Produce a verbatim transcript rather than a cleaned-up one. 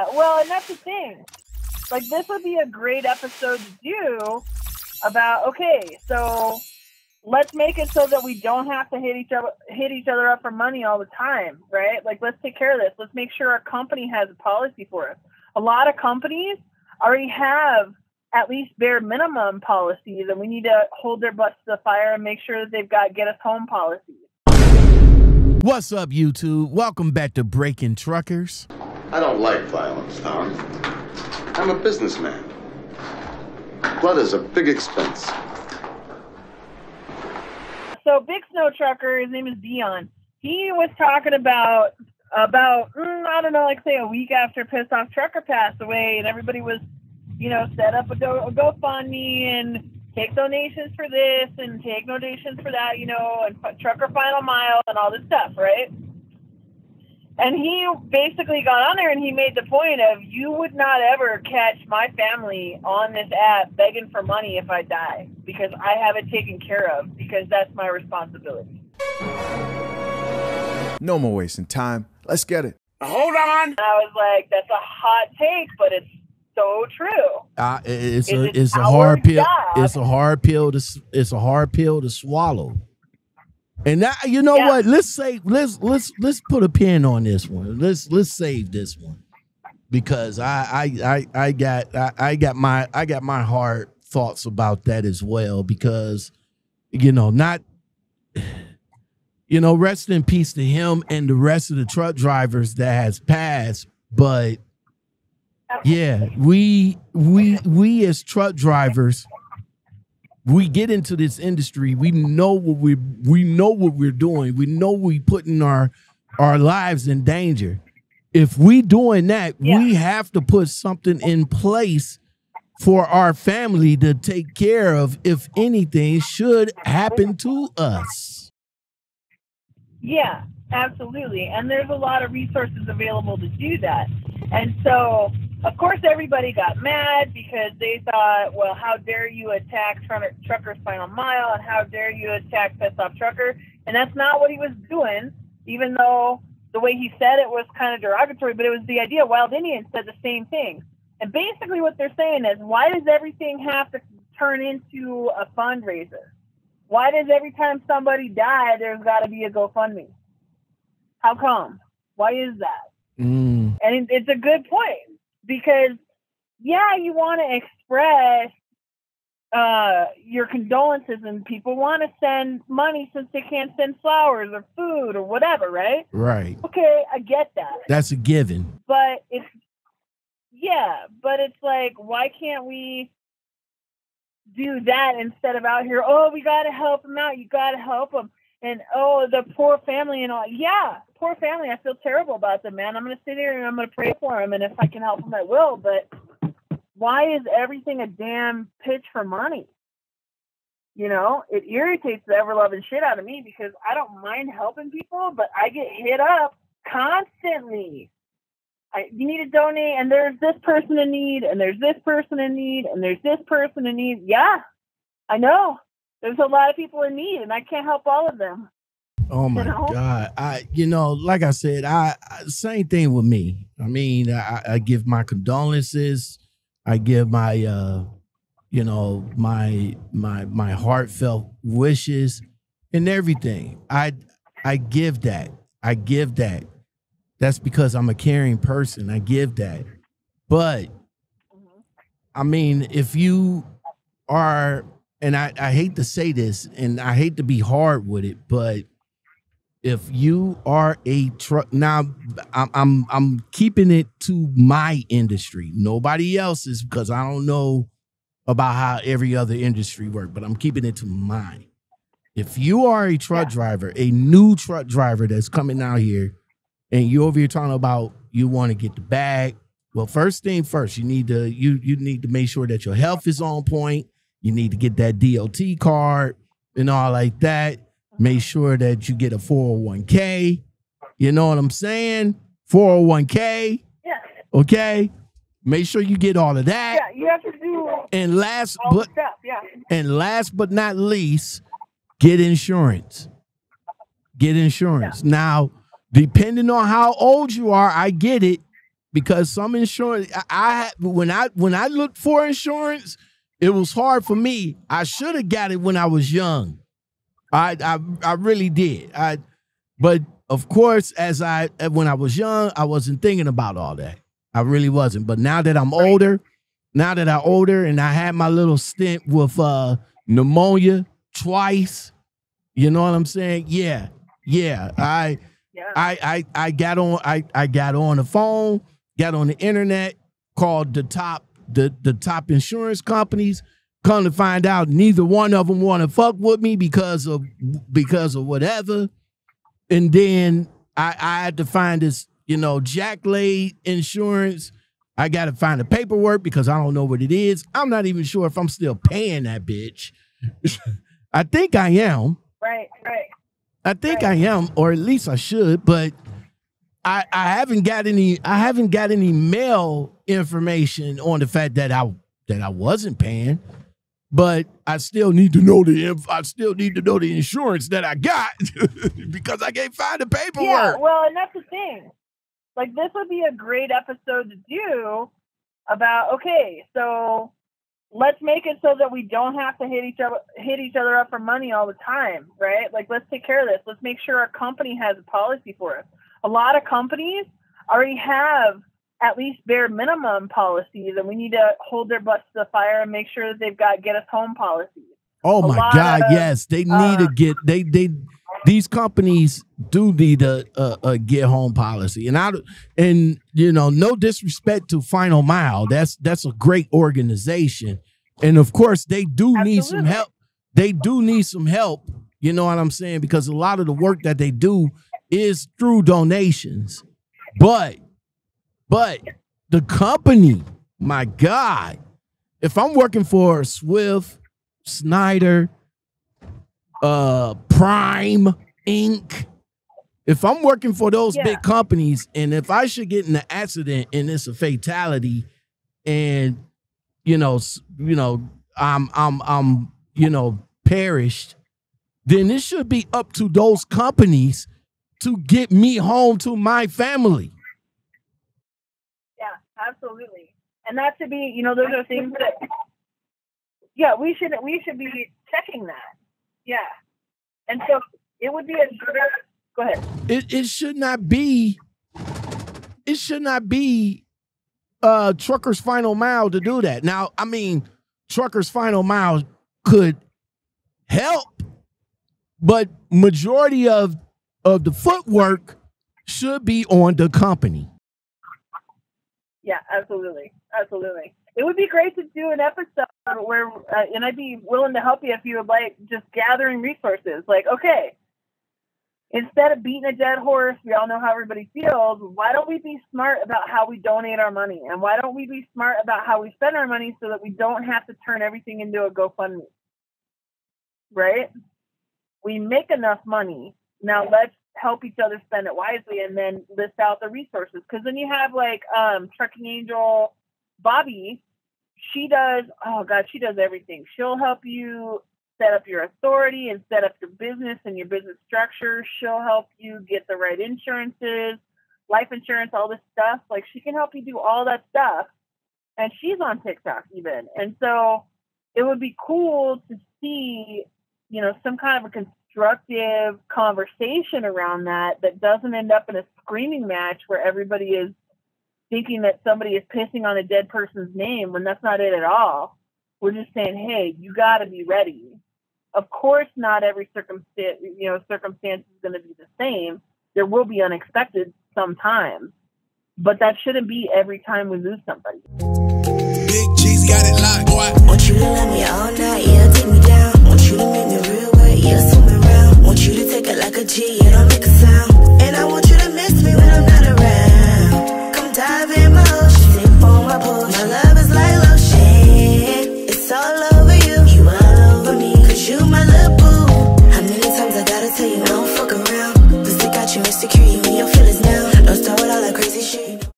Yeah, well, and that's the thing. Like, this would be a great episode to do about, okay, so let's make it so that we don't have to hit each other hit each other up for money all the time, right? Like, let's take care of this. Let's make sure our company has a policy for us. A lot of companies already have at least bare minimum policies, and we need to hold their butts to the fire and make sure that they've got get us home policies. What's up, YouTube? Welcome back to Breaking Truckers. I don't like violence, Howard. I'm a businessman. Blood is a big expense. So Big Snow Trucker, his name is Dion. He was talking about, about mm, I don't know, like say a week after Pissed Off Trucker passed away, and everybody was, you know, set up a, go, a GoFundMe and take donations for this and take donations for that, you know, and Trucker Final Mile and all this stuff, right? And he basically got on there and he made the point of, you would not ever catch my family on this app begging for money if I die, because I have it taken care of, because that's my responsibility. No more wasting time. Let's get it. Hold on. And I was like, that's a hot take, but it's so true. Uh, it's, it's, a, it's a hard pill. It's a hard pill to it's a hard pill to swallow. And now, you know yeah. what? Let's say let's let's let's put a pin on this one. Let's let's save this one, because I I I, I got I, I got my I got my hard thoughts about that as well. Because, you know, not you know, rest in peace to him and the rest of the truck drivers that has passed. But yeah, we we we as truck drivers, we get into this industry. We know what we we know what we're doing. We know we putting our our lives in danger. If we doing that, yeah. we have to put something in place for our family to take care of if anything should happen to us. Yeah, absolutely. And there's a lot of resources available to do that. And so, of course, everybody got mad because they thought, well, how dare you attack Trucker's Final Mile, and how dare you attack Pissed Off Trucker? And that's not what he was doing, even though the way he said it was kind of derogatory, but it was the idea. Wild Indians said the same thing. And basically what they're saying is, why does everything have to turn into a fundraiser? Why does every time somebody dies, there's got to be a GoFundMe? How come? Why is that? Mm. And it's a good point. Because, yeah, you want to express uh, your condolences, and people want to send money since they can't send flowers or food or whatever, right? Right. Okay, I get that. That's a given. But it's, yeah, but it's like, why can't we do that instead of out here, oh, we got to help them out, you got to help them, and oh, the poor family and all. Yeah, poor family. I feel terrible about them, man. I'm going to sit here and I'm going to pray for them. And if I can help them, I will. But why is everything a damn pitch for money? You know, it irritates the ever-loving shit out of me, because I don't mind helping people, but I get hit up constantly. I, you need to donate, and there's this person in need, and there's this person in need, and there's this person in need. Yeah, I know. There's a lot of people in need, and I can't help all of them. Oh my you know? God! I, you know, like I said, I, I same thing with me. I mean, I, I give my condolences. I give my, uh, you know, my my my heartfelt wishes and everything. I I give that. I give that. That's because I'm a caring person. I give that. But mm-hmm. I mean, if you are. And I, I hate to say this, and I hate to be hard with it, but if you are a truck, now I'm, I'm I'm keeping it to my industry, nobody else's, because I don't know about how every other industry works, but I'm keeping it to mine. If you are a truck yeah. driver, a new truck driver that's coming out here, and you're over here talking about you want to get the bag, well, first thing first, you need to you you need to make sure that your health is on point. You need to get that D O T card and all like that. Make sure that you get a four oh one K. You know what I'm saying? four oh one K. Yeah. Okay. Make sure you get all of that. Yeah, you have to do all and last all but stuff, yeah. And last but not least, get insurance. Get insurance. Yeah. Now, depending on how old you are, I get it. because some insurance, I, I when I when I looked for insurance, it was hard for me. I should have got it when I was young. I I I really did. I but of course, as I when I was young, I wasn't thinking about all that. I really wasn't. But now that I'm older, now that I'm older, and I had my little stint with uh, pneumonia twice. You know what I'm saying? Yeah, yeah. I yeah. I I I got on. I I got on the phone. Got on the internet. Called the top the the top insurance companies. Come to find out, neither one of them want to fuck with me because of because of whatever. And then I, I had to find this, you know, Jack Laid insurance. I got to find the paperwork because I don't know what it is. I'm not even sure if I'm still paying that bitch. I think I am. Right, right. I think right. I am, or at least I should. But I, I haven't got any. I haven't got any mail information on the fact that I that I wasn't paying. But I still need to know the I still need to know the insurance that I got because I can't find the paperwork. Yeah, well, and that's the thing. Like, this would be a great episode to do about, okay, so let's make it so that we don't have to hit each other hit each other up for money all the time, right? Like, let's take care of this. Let's make sure our company has a policy for us. A lot of companies already have at least bare minimum policies, and we need to hold their butts to the fire and make sure that they've got get us home policies. Oh my God, of, yes. They need uh, to get, they, they, these companies do need a, a, a get home policy. And I, and you know, no disrespect to Final Mile. That's, that's a great organization. And of course they do absolutely. need some help. They do need some help. You know what I'm saying? Because a lot of the work that they do is through donations, but But the company, my God, if I'm working for Swift, Snyder, uh, Prime Incorporated, if I'm working for those yeah. big companies, and if I should get in an accident and it's a fatality, and you know, you know, I'm, I'm, I'm, you know, perished, then it should be up to those companies to get me home to my family. Absolutely. And that should be, you know, those are things that, yeah, we should, we should be checking that. Yeah. And so it would be a good, go ahead. It, it should not be, it should not be uh, Trucker's Final Mile to do that. Now, I mean, Trucker's Final Mile could help, but majority of, of the footwork should be on the company. Yeah, absolutely. Absolutely. It would be great to do an episode where, uh, and I'd be willing to help you if you would like, just gathering resources. Like, okay, instead of beating a dead horse, we all know how everybody feels. Why don't we be smart about how we donate our money? And why don't we be smart about how we spend our money so that we don't have to turn everything into a GoFundMe? Right? We make enough money. Now let's help each other spend it wisely, and then list out the resources. Because then you have like um, Trucking Angel Bobby. She does, oh God, she does everything. She'll help you set up your authority and set up your business and your business structure. She'll help you get the right insurances, life insurance, all this stuff. Like, she can help you do all that stuff. And she's on TikTok even. And so it would be cool to see, you know, some kind of a constructive conversation around that that doesn't end up in a screaming match where everybody is thinking that somebody is pissing on a dead person's name when that's not it at all. We're just saying, hey, you got to be ready. Of course, not every circumstance, you know, circumstance is going to be the same. There will be unexpected sometimes, but that shouldn't be every time we lose somebody. Big G's got it locked, boy. Won't you love me all night?